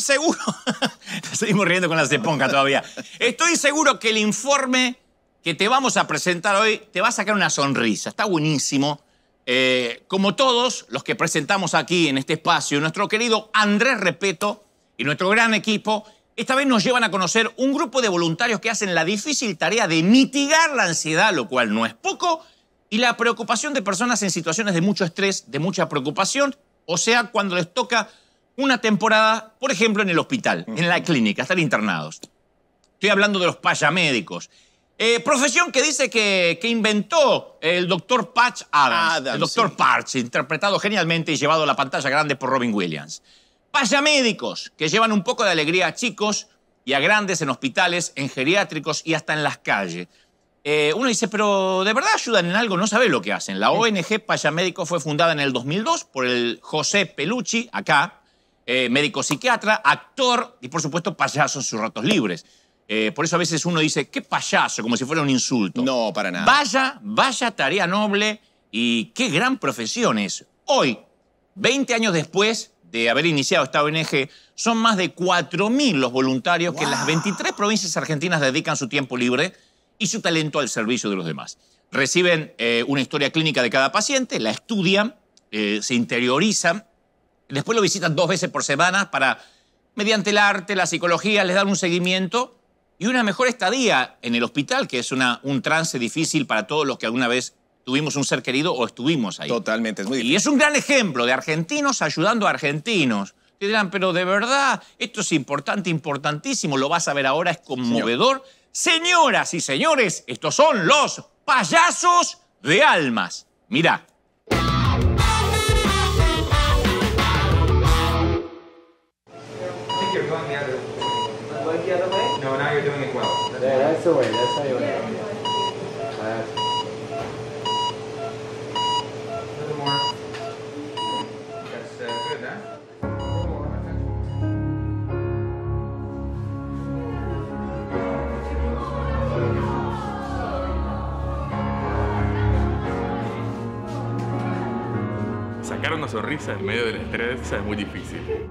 Estoy seguro... Seguimos riendo con las esponjas todavía. Estoy seguro que el informe que te vamos a presentar hoy te va a sacar una sonrisa. Está buenísimo. Como todos los que presentamos aquí en este espacio, nuestro querido Andrés Repetto y nuestro gran equipo, esta vez nos llevan a conocer un grupo de voluntarios que hacen la difícil tarea de mitigar la ansiedad, lo cual no es poco, y la preocupación de personas en situaciones de mucho estrés, de mucha preocupación, o sea, cuando les toca una temporada, por ejemplo, en el hospital, en la clínica, estar internados. Estoy hablando de los payamédicos. Profesión que dice que inventó el doctor Patch Adams. El doctor Patch, interpretado genialmente y llevado a la pantalla grande por Robin Williams. Payamédicos, que llevan un poco de alegría a chicos y a grandes en hospitales, en geriátricos y hasta en las calles. Uno dice, pero ¿de verdad ayudan en algo? No sabe lo que hacen. La ONG Payamédicos fue fundada en el 2002 por el José Pellucci, acá, médico psiquiatra, actor y, por supuesto, payaso en sus ratos libres. Por eso a veces uno dice, qué payaso, como si fuera un insulto. No, para nada. Vaya tarea noble y qué gran profesión es. Hoy, 20 años después de haber iniciado esta ONG, son más de 4.000 los voluntarios que en las 23 provincias argentinas dedican su tiempo libre y su talento al servicio de los demás. Reciben una historia clínica de cada paciente, la estudian, se interiorizan, después lo visitan 2 veces por semana para, mediante el arte, la psicología, les dan un seguimiento y una mejor estadía en el hospital, que es un trance difícil para todos los que alguna vez tuvimos un ser querido o estuvimos ahí. Totalmente, es muy difícil. Y es un gran ejemplo de argentinos ayudando a argentinos. Te dirán, pero de verdad, esto es importante, importantísimo, lo vas a ver ahora, es conmovedor. Señor. Señoras y señores, estos son los payasos de almas. Mirá. Yeah, that's the way, that's how you want to do it. A little more. That's good, huh? A little more. Sacar una sonrisa en medio del estrés es muy difícil.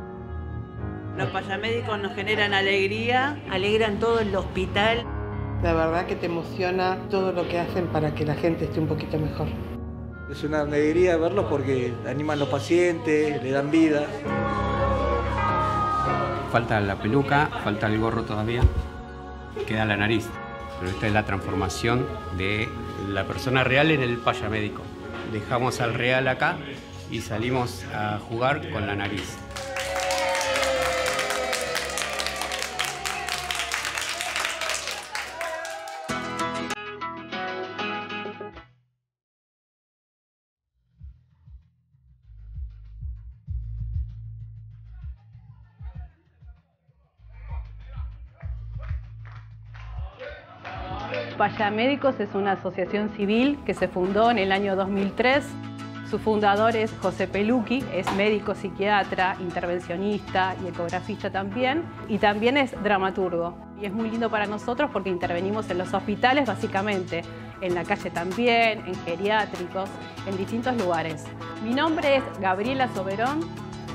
Los payamédicos nos generan alegría, alegran todo el hospital. La verdad que te emociona todo lo que hacen para que la gente esté un poquito mejor. Es una alegría verlos porque animan a los pacientes, le dan vida. Falta la peluca, falta el gorro todavía, queda la nariz. Pero esta es la transformación de la persona real en el payamédico. Dejamos al real acá y salimos a jugar con la nariz. Payamédicos es una asociación civil que se fundó en el año 2003. Su fundador es José Pellucchi, es médico, psiquiatra, intervencionista y ecografista también. Y también es dramaturgo. Y es muy lindo para nosotros porque intervenimos en los hospitales básicamente, en la calle también, en geriátricos, en distintos lugares. Mi nombre es Gabriela Soberón,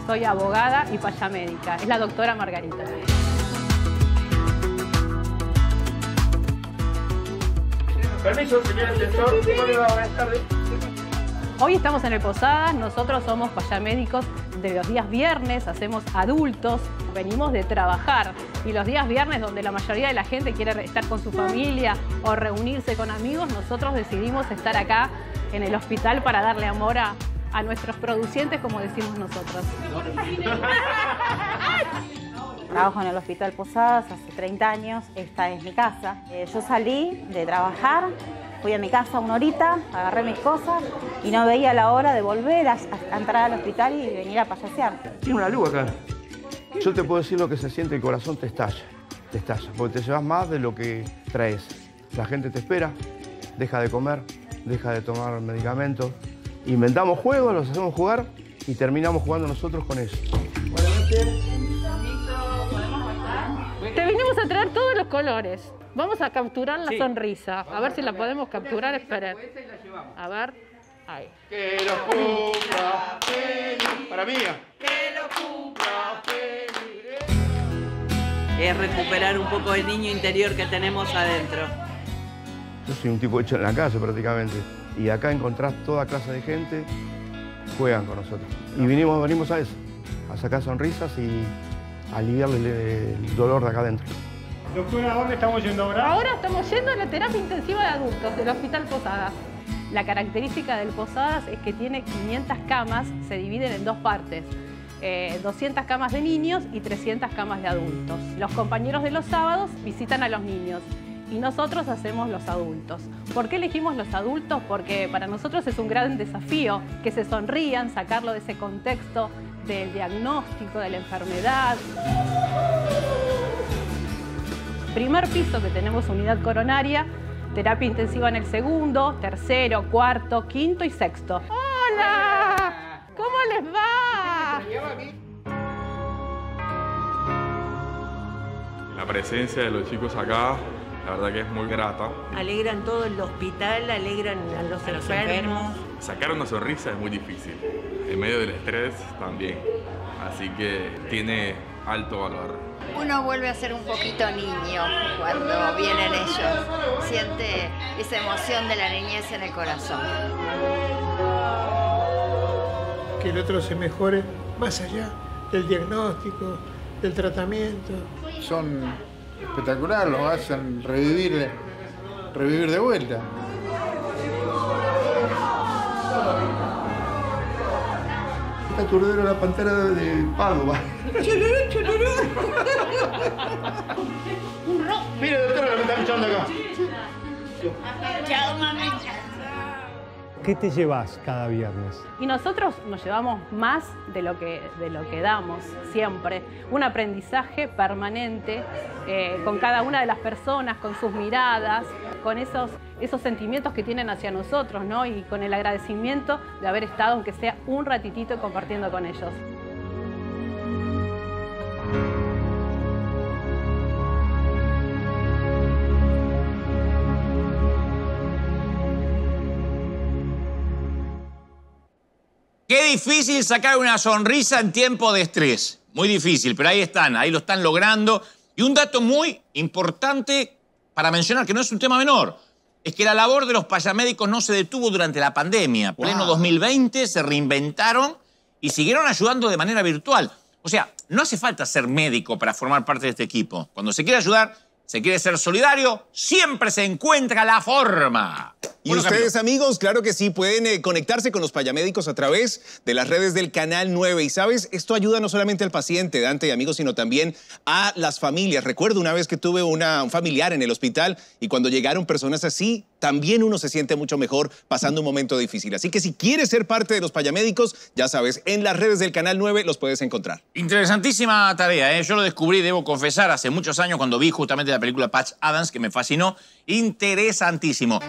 soy abogada y payamédica. Es la doctora Margarita. Permiso, señor asesor. ¿Cómo le va? Buenas tardes. Hoy estamos en el Posadas. Nosotros somos payamédicos de los días viernes, hacemos adultos, venimos de trabajar. Y los días viernes, donde la mayoría de la gente quiere estar con su familia o reunirse con amigos, nosotros decidimos estar acá en el hospital para darle amor a nuestros producentes, como decimos nosotros. Trabajo en el Hospital Posadas hace 30 años, esta es mi casa. Yo salí de trabajar, fui a mi casa una horita, agarré mis cosas y no veía la hora de volver a entrar al hospital y venir a payasear. Tiene una luz acá. Yo te puedo decir lo que se siente, el corazón te estalla, porque te llevas más de lo que traes. La gente te espera, deja de comer, deja de tomar medicamentos. Inventamos juegos, los hacemos jugar y terminamos jugando nosotros con ellos. Buenas noches. Te vinimos a traer todos los colores. Vamos a capturar la sonrisa. A ver si la podemos capturar. Esperen. A ver. Ahí. Que los cumpla feliz. Para mí. Que los cumpla feliz. es recuperar un poco el niño interior que tenemos adentro. Yo soy un tipo hecho en la calle prácticamente. Y acá encontrás toda clase de gente, juegan con nosotros. Y venimos a eso, a sacar sonrisas y a aliviarle el dolor de acá adentro. Doctora, ¿a dónde estamos yendo ahora? Ahora estamos yendo a la terapia intensiva de adultos del Hospital Posadas. La característica del Posadas es que tiene 500 camas, se dividen en dos partes. 200 camas de niños y 300 camas de adultos. Los compañeros de los sábados visitan a los niños y nosotros hacemos los adultos. ¿Por qué elegimos los adultos? Porque para nosotros es un gran desafío que se sonrían, sacarlo de ese contexto del diagnóstico, de la enfermedad. Primer piso que tenemos unidad coronaria, terapia intensiva en el segundo, tercero, cuarto, quinto y sexto. ¡Hola! ¿Cómo les va? La presencia de los chicos acá, la verdad que es muy grata. Alegran todo el hospital, alegran a los enfermos. Sacar una sonrisa es muy difícil, en medio del estrés también. Así que tiene alto valor. Uno vuelve a ser un poquito niño cuando vienen ellos. Siente esa emoción de la niñez en el corazón. Que el otro se mejore más allá del diagnóstico, del tratamiento. Son espectaculares, los hacen revivir de vuelta. Está Turdero la pantera de Padua. ¡Chulurú, chulurú! Mire, doctora, lo que están echando acá. Chao, mami. ¿Qué te llevas cada viernes? Y nosotros nos llevamos más de lo que damos siempre. Un aprendizaje permanente con cada una de las personas, con sus miradas, con esos sentimientos que tienen hacia nosotros, ¿no? Y con el agradecimiento de haber estado, aunque sea un ratitito, compartiendo con ellos. Qué difícil sacar una sonrisa en tiempo de estrés. Muy difícil, pero ahí están, ahí lo están logrando. Y un dato muy importante para mencionar, que no es un tema menor, es que la labor de los payamédicos no se detuvo durante la pandemia. Wow. Pleno 2020 se reinventaron y siguieron ayudando de manera virtual. O sea, no hace falta ser médico para formar parte de este equipo. Cuando se quiere ayudar, se quiere ser solidario, siempre se encuentra la forma. Y bueno, ustedes, amigos, claro que sí, pueden conectarse con los payamédicos a través de las redes del Canal 9. Y, ¿sabes? Esto ayuda no solamente al paciente, Dante y amigos, sino también a las familias. Recuerdo una vez que tuve un familiar en el hospital y cuando llegaron personas así, también uno se siente mucho mejor pasando un momento difícil. Así que si quieres ser parte de los payamédicos, ya sabes, en las redes del Canal 9 los puedes encontrar. Interesantísima tarea, ¿eh? Yo lo descubrí, debo confesar, hace muchos años cuando vi justamente la película Patch Adams, que me fascinó. Interesantísimo.